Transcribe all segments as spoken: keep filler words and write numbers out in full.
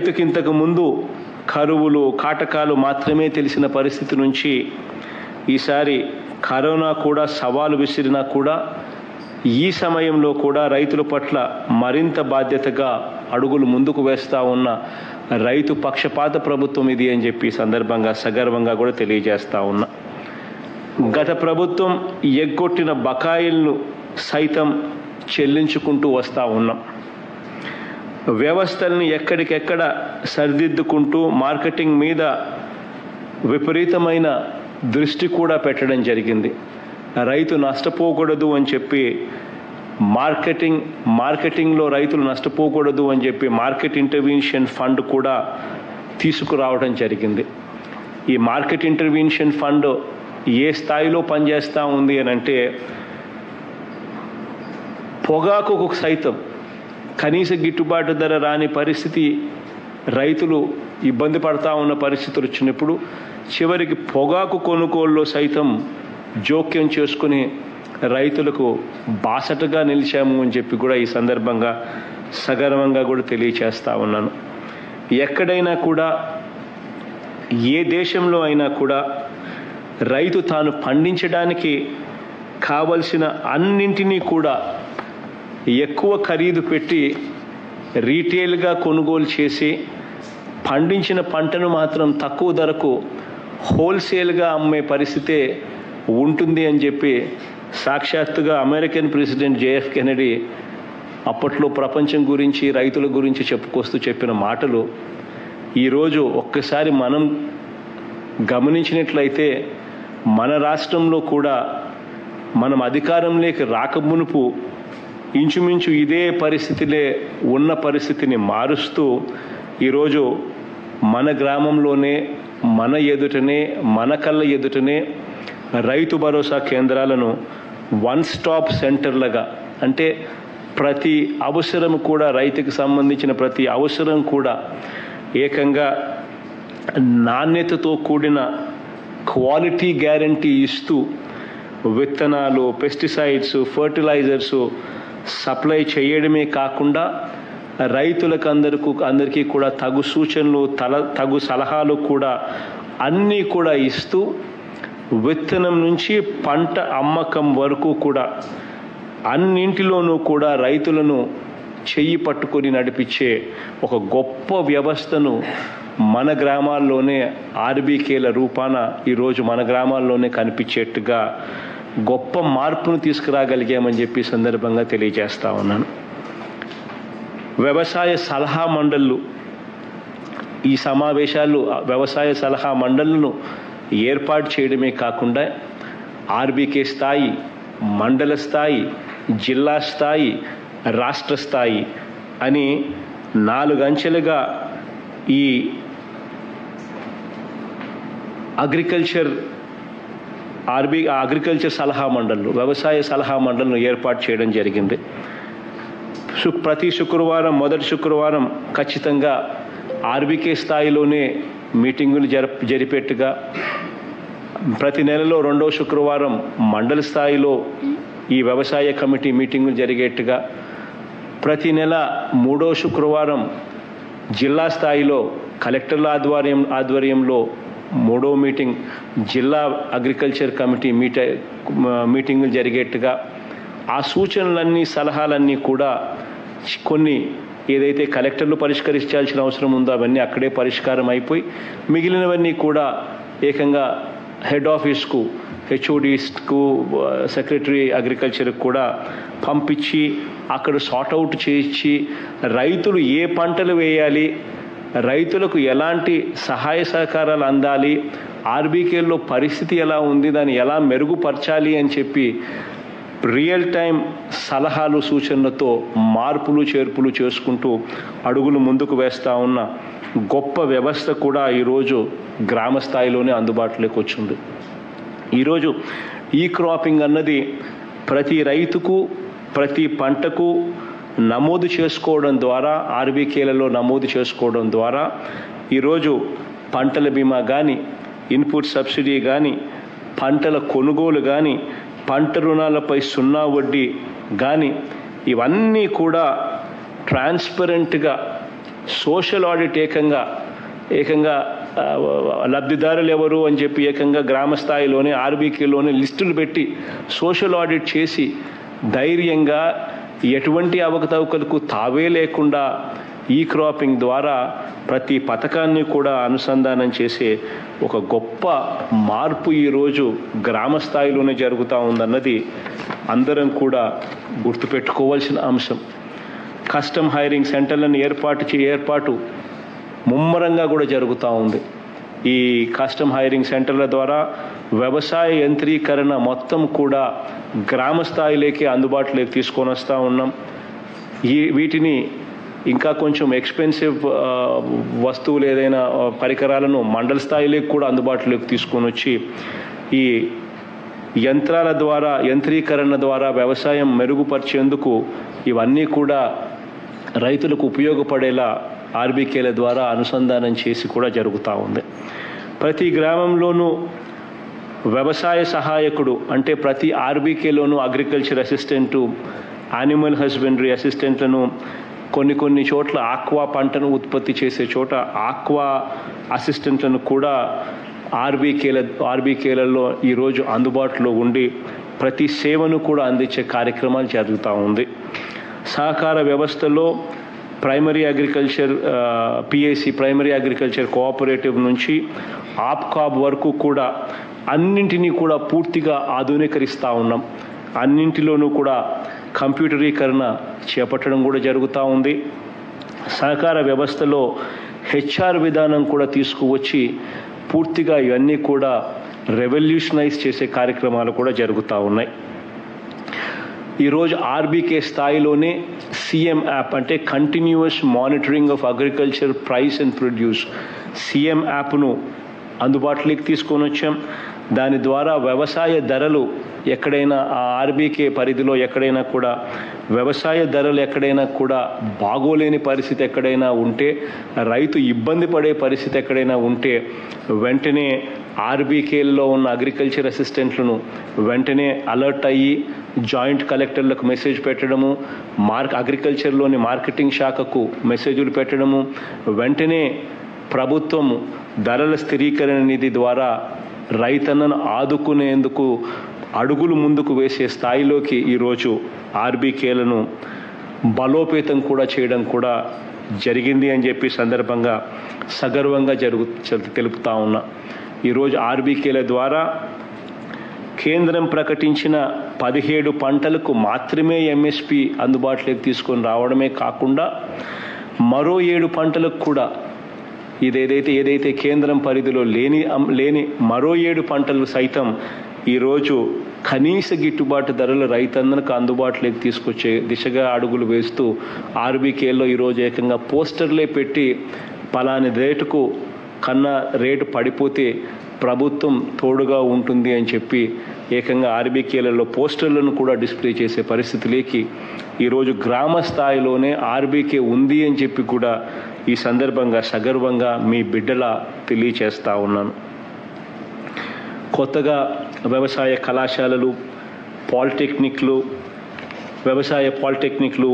రైతుకింతకు ముందు కరువులు కాటకాలు మాత్రమే తెలిసిన పరిస్థితి నుంచి ఈసారి కరోనా కూడా సవాలు విసిరినా కూడా ఈ సమయంలో కూడా రైతుల పట్ల మరింత బాధ్యతగా అడుగులు ముందుకు వేస్తా ఉన్న రైతు పక్షపాత ప్రభుత్వం ఇది అని చెప్పి సందర్భంగా సగర్వంగా కూడా తెలియజేస్తా ఉన్నా. గత ప్రభుత్వం ఎగ్గొట్టిన బకాయిలను సైతం చెల్లించుకుంటూ వస్తూ ఉన్నాం. వ్యవస్థల్ని ఎక్కడికెక్కడ సరిదిద్దుకుంటూ మార్కెటింగ్ మీద విపరీతమైన దృష్టి కూడా పెట్టడం జరిగింది. రైతు నష్టపోకూడదు అని చెప్పి మార్కెటింగ్ మార్కెటింగ్లో రైతులు నష్టపోకూడదు అని చెప్పి మార్కెట్ ఇంటర్వెన్షన్ ఫండ్ కూడా తీసుకురావడం జరిగింది. ఈ మార్కెట్ ఇంటర్వెన్షన్ ఫండ్ ఏ స్థాయిలో పనిచేస్తూ ఉంది అని అంటే పొగాకు సైతం కనీస గిట్టుబాటు ధర రాని పరిస్థితి, రైతులు ఇబ్బంది పడతా ఉన్న పరిస్థితులు వచ్చినప్పుడు చివరికి పొగాకు కొనుగోలులో సైతం జోక్యం చేసుకుని రైతులకు బాసటగా నిలిచాము అని చెప్పి కూడా ఈ సందర్భంగా సగర్వంగా కూడా తెలియచేస్తా ఉన్నాను. ఎక్కడైనా కూడా ఏ దేశంలో అయినా కూడా రైతు తాను పండించడానికి కావలసిన అన్నింటినీ కూడా ఎక్కువ ఖరీదు పెట్టి రీటైల్గా కొనుగోలు చేసి పండించిన పంటను మాత్రం తక్కువ ధరకు హోల్సేల్గా అమ్మే పరిస్థితే ఉంటుంది అని చెప్పి సాక్షాత్తుగా అమెరికన్ ప్రెసిడెంట్ జేఎఫ్ కెనెడీ అప్పట్లో ప్రపంచం గురించి రైతుల గురించి చెప్పుకొస్తూ చెప్పిన మాటలు ఈరోజు ఒక్కసారి మనం గమనించినట్లయితే మన రాష్ట్రంలో కూడా మనం అధికారంలోకి రాకమునుపు ఇంచుమించు ఇదే పరిస్థితిలే ఉన్న పరిస్థితిని మారుస్తూ ఈరోజు మన గ్రామంలోనే మన ఎదుటనే మన కళ్ళ ఎదుటనే రైతు భరోసా కేంద్రాలను వన్ స్టాప్ సెంటర్లుగా, అంటే ప్రతి అవసరం కూడా రైతుకు సంబంధించిన ప్రతి అవసరం కూడా ఏకంగా నాణ్యతతో కూడిన క్వాలిటీ గ్యారంటీ ఇస్తూ విత్తనాలు, పెస్టిసైడ్స్, ఫర్టిలైజర్సు సప్లై చేయడమే కాకుండా రైతులకు అందరికీ అందరికీ కూడా తగు సూచనలు తల తగు సలహాలు కూడా అన్నీ కూడా ఇస్తూ విత్తనం నుంచి పంట అమ్మకం వరకు కూడా అన్నింటిలోనూ కూడా రైతులను చెయ్యి పట్టుకొని నడిపించే ఒక గొప్ప వ్యవస్థను మన గ్రామాల్లోనే ఆర్బీకేల రూపాన ఈరోజు మన గ్రామాల్లోనే కనిపించేట్టుగా గొప్ప మార్పును తీసుకురాగలిగామని చెప్పి సందర్భంగా తెలియజేస్తా ఉన్నాను. వ్యవసాయ సలహా మండళ్ళు, ఈ సమావేశాలు వ్యవసాయ సలహా మండళ్లను ఏర్పాటు చేయడమే కాకుండా ఆర్బీకే స్థాయి, మండల స్థాయి, జిల్లా స్థాయి, రాష్ట్ర స్థాయి అని నాలుగంచెలుగా ఈ అగ్రికల్చర్ ఆర్బీ అగ్రికల్చర్ సలహా మండళ్ళు, వ్యవసాయ సలహా మండలను ఏర్పాటు చేయడం జరిగింది. ప్రతి శుక్రవారం మొదటి శుక్రవారం ఖచ్చితంగా ఆర్బీకే స్థాయిలోనే మీటింగులు జరప జరిపేట్టుగా ప్రతి నెలలో రెండవ శుక్రవారం మండల స్థాయిలో ఈ వ్యవసాయ కమిటీ మీటింగులు జరిగేట్టుగా, ప్రతి నెల మూడో శుక్రవారం జిల్లా స్థాయిలో కలెక్టర్ల ఆధ్వర్యం ఆధ్వర్యంలో మూడో మీటింగ్ జిల్లా అగ్రికల్చర్ కమిటీ మీట మీటింగులు జరిగేట్టుగా ఆ సూచనలన్నీ సలహాలన్నీ కూడా కొన్ని ఏదైతే కలెక్టర్లు పరిష్కరించాల్సిన అవసరం ఉందో అవన్నీ అక్కడే పరిష్కారం అయిపోయి మిగిలినవన్నీ కూడా ఏకంగా హెడ్ ఆఫీస్కు, హెచ్ఓడీస్కు, సెక్రటరీ అగ్రికల్చర్కి కూడా పంపించి అక్కడ సార్ట్అవుట్ చేయించి రైతులు ఏ పంటలు వేయాలి, రైతులకు ఎలాంటి సహాయ సహకారాలు అందాలి, ఆర్బీకేల్లో పరిస్థితి ఎలా ఉంది, దాన్ని ఎలా మెరుగుపరచాలి అని చెప్పి రియల్ టైం సలహాలు సూచనలతో మార్పులు చేర్పులు చేసుకుంటూ అడుగులు ముందుకు వేస్తూ ఉన్న గొప్ప వ్యవస్థ కూడా ఈరోజు గ్రామ స్థాయిలోనే అందుబాటులోకి వచ్చింది. ఈరోజు ఈ క్రాపింగ్ అన్నది ప్రతి రైతుకు ప్రతి పంటకు నమోదు చేసుకోవడం ద్వారా, ఆర్బీకేలలో నమోదు చేసుకోవడం ద్వారా ఈరోజు పంటల బీమా కానీ, ఇన్పుట్ సబ్సిడీ కానీ, పంటల కొనుగోలు కానీ, పంట రుణాలపై సున్నా వడ్డీ కానీ ఇవన్నీ కూడా ట్రాన్స్పరెంట్గా సోషల్ ఆడిట్ ఏకంగా ఏకంగా లబ్ధిదారులు ఎవరు అని చెప్పి ఏకంగా గ్రామ స్థాయిలోనే ఆర్బీకేలోనే లిస్టులు పెట్టి సోషల్ ఆడిట్ చేసి ధైర్యంగా ఎటువంటి అవకతవకలకు తావే లేకుండా ఈ క్రాపింగ్ ద్వారా ప్రతి పథకాన్ని కూడా అనుసంధానం చేసే ఒక గొప్ప మార్పు ఈరోజు గ్రామ స్థాయిలోనే జరుగుతూ ఉందన్నది అందరం కూడా గుర్తుపెట్టుకోవాల్సిన అంశం. కస్టమ్ హైరింగ్ సెంటర్లను ఏర్పాటు చే ఏర్పాటు ముమ్మరంగా కూడా జరుగుతూ ఉంది. ఈ కస్టమ్ హైరింగ్ సెంటర్ల ద్వారా వ్యవసాయ యంత్రీకరణ మొత్తం కూడా గ్రామ స్థాయిలోకి అందుబాటులోకి తీసుకొని వస్తూ ఉన్నాం. ఈ వీటిని ఇంకా కొంచెం ఎక్స్పెన్సివ్ వస్తువులు ఏదైనా పరికరాలను మండల స్థాయిలోకి కూడా అందుబాటులోకి తీసుకొని వచ్చి ఈ యంత్రాల ద్వారా యంత్రీకరణ ద్వారా వ్యవసాయం మెరుగుపరిచేందుకు ఇవన్నీ కూడా రైతులకు ఉపయోగపడేలా ఆర్బీకేల ద్వారా అనుసంధానం చేసి కూడా జరుగుతూ ఉంది. ప్రతి గ్రామంలోనూ వ్యవసాయ సహాయకుడు అంటే ప్రతి ఆర్బీకేలోనూ అగ్రికల్చర్ అసిస్టెంటు, యానిమల్ హస్బెండరీ అసిస్టెంట్లను, కొన్ని కొన్ని చోట్ల ఆక్వా పంటను ఉత్పత్తి చేసే చోట ఆక్వా అసిస్టెంట్లను కూడా ఆర్బీకేల ఆర్బీకేలలో ఈరోజు అందుబాటులో ఉండి ప్రతి సేవను కూడా అందించే కార్యక్రమాలు జరుగుతూ ఉంది. సహకార వ్యవస్థలో primary agriculture PAC primary agriculture cooperative నుంచి ఆప్కాబ్ వరకు కూడా అన్నింటినీ కూడా పూర్తిగా ఆధునీకరిస్తూ ఉన్నాం. అన్నింటిలోనూ కూడా కంప్యూటరీకరణ చేపట్టడం కూడా జరుగుతూ ఉంది. సహకార వ్యవస్థలో హెచ్ఆర్ విధానం కూడా తీసుకువచ్చి పూర్తిగా ఇవన్నీ కూడా రెవల్యూషనైజ్ చేసే కార్యక్రమాలు కూడా జరుగుతూ ఉన్నాయి. ఈరోజు ఆర్బీకే స్థాయిలోనే సీఎం యాప్ అంటే continuous monitoring of agriculture price and produce CM యాప్ను అందుబాటులోకి తీసుకొని వచ్చాం. దాని ద్వారా వ్యవసాయ ధరలు ఎక్కడైనా ఆ ఆర్బీకే పరిధిలో ఎక్కడైనా కూడా వ్యవసాయ ధరలు ఎక్కడైనా కూడా బాగోలేని పరిస్థితి ఎక్కడైనా ఉంటే, రైతు ఇబ్బంది పడే పరిస్థితి ఎక్కడైనా ఉంటే వెంటనే ఆర్బీకేల్లో ఉన్న అగ్రికల్చర్ అసిస్టెంట్లను వెంటనే అలర్ట్ అయ్యి జాయింట్ కలెక్టర్లకు మెసేజ్ పెట్టడము, మార్క్ అగ్రికల్చర్లోని మార్కెటింగ్ శాఖకు మెసేజ్లు పెట్టడము, వెంటనే ప్రభుత్వము ధరల స్థిరీకరణ నిధి ద్వారా రైతన్నను ఆదుకునేందుకు అడుగులు ముందుకు వేసే స్థాయిలోకి ఈరోజు ఆర్బీకేలను బలోపేతం కూడా చేయడం కూడా జరిగింది అని చెప్పి సందర్భంగా సగర్వంగా జరుగు తెలుపుతా ఉన్నా. ఈరోజు ఆర్బీకేల ద్వారా కేంద్రం ప్రకటించిన పదిహేడు పంటలకు మాత్రమే ఎంఎస్పి అందుబాటులోకి తీసుకొని రావడమే కాకుండా మరో ఏడు పంటలకు కూడా ఇదేదైతే ఏదైతే కేంద్రం పరిధిలో లేని లేని మరో ఏడు పంటలు సైతం ఈరోజు కనీస గిట్టుబాటు ధరలు రైతన్నలకు అందుబాటులోకి తీసుకొచ్చే దిశగా అడుగులు వేస్తూ ఆర్బీకేలో ఈరోజు ఏకంగా పోస్టర్లే పెట్టి పలాని రేటుకు కన్నా రేటు పడిపోతే ప్రభుత్వం తోడుగా ఉంటుంది అని చెప్పి ఏకంగా ఆర్బీకేలలో పోస్టర్లను కూడా డిస్ప్లే చేసే పరిస్థితిలోకి ఈరోజు గ్రామ స్థాయిలోనే ఆర్బీకే ఉంది అని చెప్పి కూడా ఈ సందర్భంగా సగర్వంగా మీ బిడ్డలా తెలియచేస్తా ఉన్నాను. కొత్తగా వ్యవసాయ కళాశాలలు, పాలిటెక్నిక్లు, వ్యవసాయ పాలిటెక్నిక్లు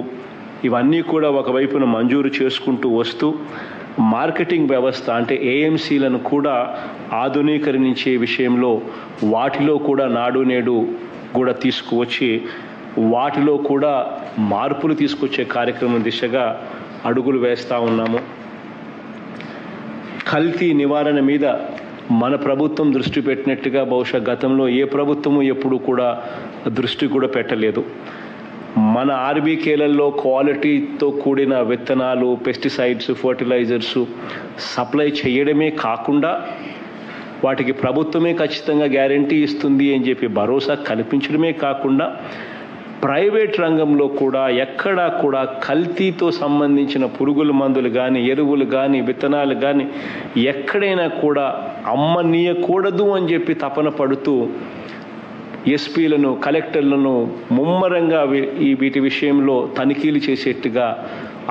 ఇవన్నీ కూడా ఒకవైపున మంజూరు చేసుకుంటూ వస్తూ మార్కెటింగ్ వ్యవస్థ అంటే ఏఎంసీలను కూడా ఆధునీకరించే విషయంలో వాటిలో కూడా నాడు నేడు కూడా తీసుకువచ్చి వాటిలో కూడా మార్పులు తీసుకొచ్చే కార్యక్రమం దిశగా అడుగులు వేస్తూ ఉన్నాము. కల్తీ నివారణ మీద మన ప్రభుత్వం దృష్టి పెట్టినట్టుగా బహుశా గతంలో ఏ ప్రభుత్వము ఎప్పుడు కూడా దృష్టి కూడా పెట్టలేదు. మన ఆర్బీకేలలో క్వాలిటీతో కూడిన విత్తనాలు, పెస్టిసైడ్స్, ఫర్టిలైజర్స్ సప్లై చేయడమే కాకుండా వాటికి ప్రభుత్వమే ఖచ్చితంగా గ్యారంటీ ఇస్తుంది అని చెప్పి భరోసా కల్పించడమే కాకుండా ప్రైవేట్ రంగంలో కూడా ఎక్కడా కూడా కల్తీతో సంబంధించిన పురుగుల మందులు కానీ, ఎరువులు కానీ, విత్తనాలు కానీ ఎక్కడైనా కూడా అమ్మనీయకూడదు అని చెప్పి తపన పడుతూ ఎస్పీలను, కలెక్టర్లను ముమ్మరంగా ఈ వీటి విషయంలో తనిఖీలు చేసేట్టుగా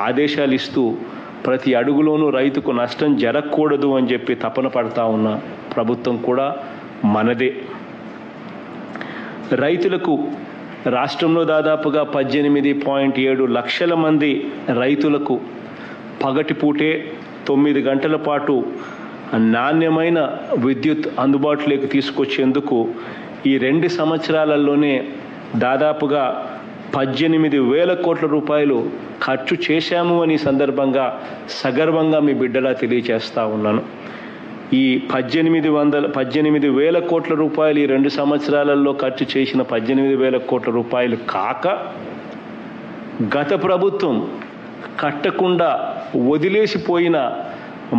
ఆదేశాలు ఇస్తూ ప్రతి అడుగులోనూ రైతుకు నష్టం జరగకూడదు అని చెప్పి తపన పడతా ఉన్న ప్రభుత్వం కూడా మనదే. రైతులకు రాష్ట్రంలో దాదాపుగా పద్దెనిమిది పాయింట్ ఏడు లక్షల మంది రైతులకు పగటిపూటే తొమ్మిది గంటల పాటు నాణ్యమైన విద్యుత్ అందుబాటులోకి తీసుకొచ్చేందుకు ఈ రెండు సంవత్సరాలలోనే దాదాపుగా పద్దెనిమిది వేల కోట్ల రూపాయలు ఖర్చు చేశాము అని సందర్భంగా సగర్వంగా మీ బిడ్డలా తెలియజేస్తా ఉన్నాను. ఈ పద్దెనిమిది వందల పద్దెనిమిది వేల కోట్ల రూపాయలు ఈ రెండు సంవత్సరాలలో ఖర్చు చేసిన పద్దెనిమిది వేల కోట్ల రూపాయలు కాక గత ప్రభుత్వం కట్టకుండా వదిలేసిపోయిన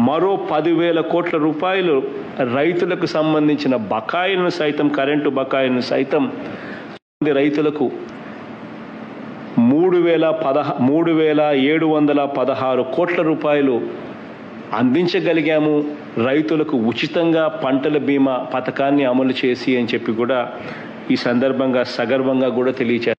మరో పదివేల కోట్ల రూపాయలు రైతులకు సంబంధించిన బకాయిలను సైతం కరెంటు బకాయిలను సైతం రైతులకు మూడు వేల పదహా మూడు వేల ఏడు వందల పదహారు కోట్ల రూపాయలు అందించగలిగాము. రైతులకు ఉచితంగా పంటల బీమా పథకాన్ని అమలు చేసి అని చెప్పి కూడా ఈ సందర్భంగా సగర్వంగా కూడా తెలియజేస్తారు.